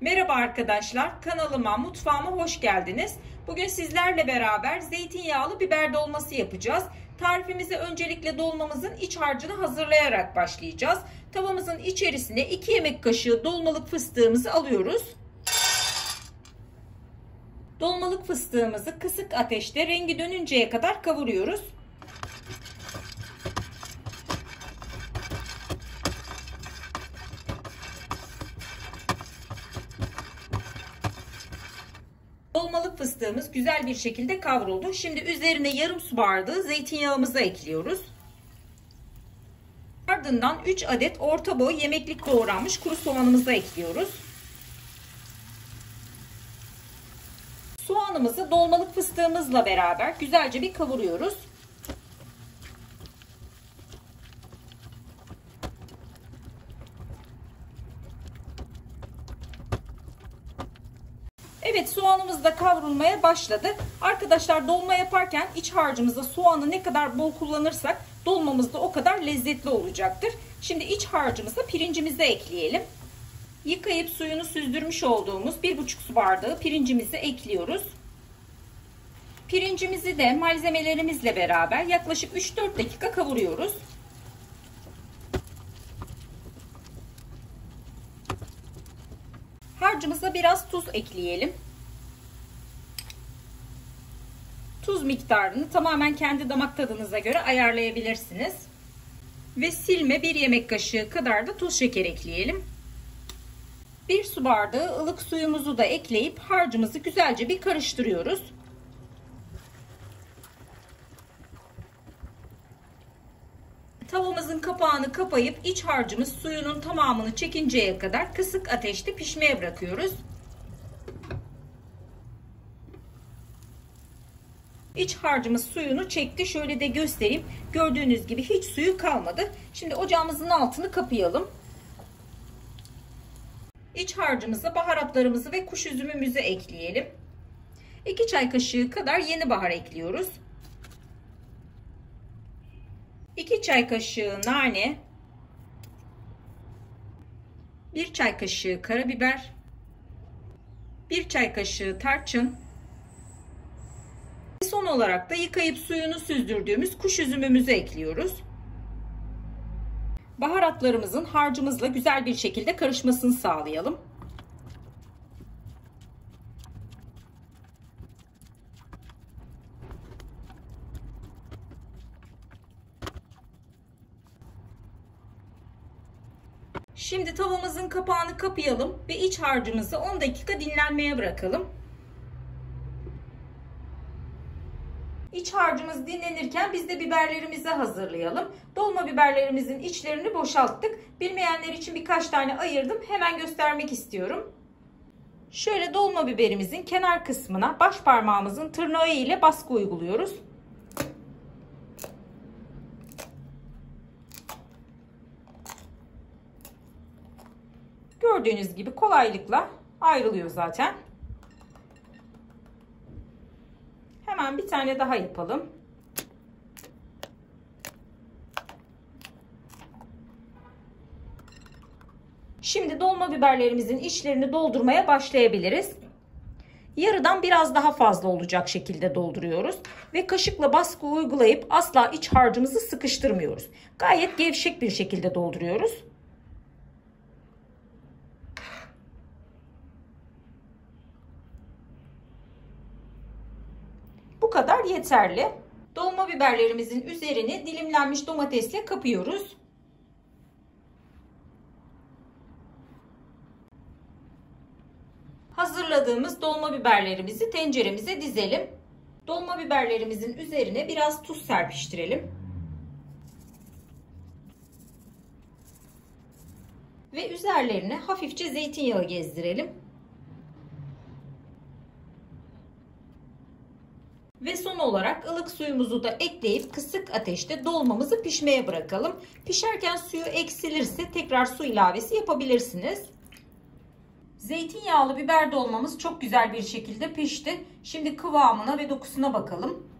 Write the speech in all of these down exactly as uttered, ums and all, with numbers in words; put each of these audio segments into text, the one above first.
Merhaba arkadaşlar, kanalıma, mutfağıma hoş geldiniz. Bugün sizlerle beraber zeytinyağlı biber dolması yapacağız. Tarifimize öncelikle dolmamızın iç harcını hazırlayarak başlayacağız. Tavamızın içerisine iki yemek kaşığı dolmalık fıstığımızı alıyoruz. Dolmalık fıstığımızı kısık ateşte rengi dönünceye kadar kavuruyoruz. Dolmalık fıstığımız güzel bir şekilde kavruldu. Şimdi üzerine yarım su bardağı zeytinyağımızı ekliyoruz. Ardından üç adet orta boy yemeklik doğranmış kuru soğanımızı ekliyoruz. Soğanımızı dolmalık fıstığımızla beraber güzelce bir kavuruyoruz. Evet, soğanımız da kavrulmaya başladı. Arkadaşlar, dolma yaparken iç harcımızda soğanı ne kadar bol kullanırsak dolmamız da o kadar lezzetli olacaktır. Şimdi iç harcımıza pirincimizi ekleyelim. Yıkayıp suyunu süzdürmüş olduğumuz bir buçuk su bardağı pirincimizi ekliyoruz. Pirincimizi de malzemelerimizle beraber yaklaşık üç dört dakika kavuruyoruz. Harcımıza biraz tuz ekleyelim. Tuz miktarını tamamen kendi damak tadınıza göre ayarlayabilirsiniz. Ve silme bir yemek kaşığı kadar da toz şeker ekleyelim. bir su bardağı ılık suyumuzu da ekleyip harcımızı güzelce bir karıştırıyoruz. Tavamızın kapağını kapayıp iç harcımız suyunun tamamını çekinceye kadar kısık ateşte pişmeye bırakıyoruz. İç harcımız suyunu çekti. Şöyle de göstereyim. Gördüğünüz gibi hiç suyu kalmadı. Şimdi ocağımızın altını kapayalım. İç harcımıza baharatlarımızı ve kuş üzümümüzü ekleyelim. iki çay kaşığı kadar yeni bahar ekliyoruz. iki çay kaşığı nane, bir çay kaşığı karabiber, bir çay kaşığı tarçın. Ve son olarak da yıkayıp suyunu süzdürdüğümüz kuş üzümümüzü ekliyoruz. Baharatlarımızın harcımızla güzel bir şekilde karışmasını sağlayalım. Şimdi tavamızın kapağını kapayalım ve iç harcımızı on dakika dinlenmeye bırakalım. İç harcımız dinlenirken biz de biberlerimizi hazırlayalım. Dolma biberlerimizin içlerini boşalttık. Bilmeyenler için birkaç tane ayırdım. Hemen göstermek istiyorum. Şöyle dolma biberimizin kenar kısmına baş parmağımızın tırnağı ile baskı uyguluyoruz. Gördüğünüz gibi kolaylıkla ayrılıyor zaten. Hemen bir tane daha yapalım. Şimdi dolma biberlerimizin içlerini doldurmaya başlayabiliriz. Yarıdan biraz daha fazla olacak şekilde dolduruyoruz ve kaşıkla baskı uygulayıp asla iç harcımızı sıkıştırmıyoruz. Gayet gevşek bir şekilde dolduruyoruz. Bu kadar yeterli. Dolma biberlerimizin üzerine dilimlenmiş domatesle kapıyoruz. Hazırladığımız dolma biberlerimizi tenceremize dizelim. Dolma biberlerimizin üzerine biraz tuz serpiştirelim. Ve üzerlerine hafifçe zeytinyağı gezdirelim. Ve son olarak ılık suyumuzu da ekleyip kısık ateşte dolmamızı pişmeye bırakalım. Pişerken suyu eksilirse tekrar su ilavesi yapabilirsiniz. Zeytinyağlı biber dolmamız çok güzel bir şekilde pişti. Şimdi kıvamına ve dokusuna bakalım.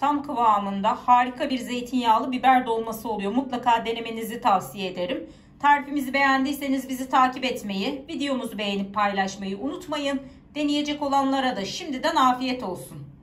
tam kıvamında harika bir zeytinyağlı biber dolması oluyor. Mutlaka denemenizi tavsiye ederim. Tarifimizi beğendiyseniz bizi takip etmeyi, videomuzu beğenip paylaşmayı unutmayın. Deneyecek olanlara da şimdiden afiyet olsun.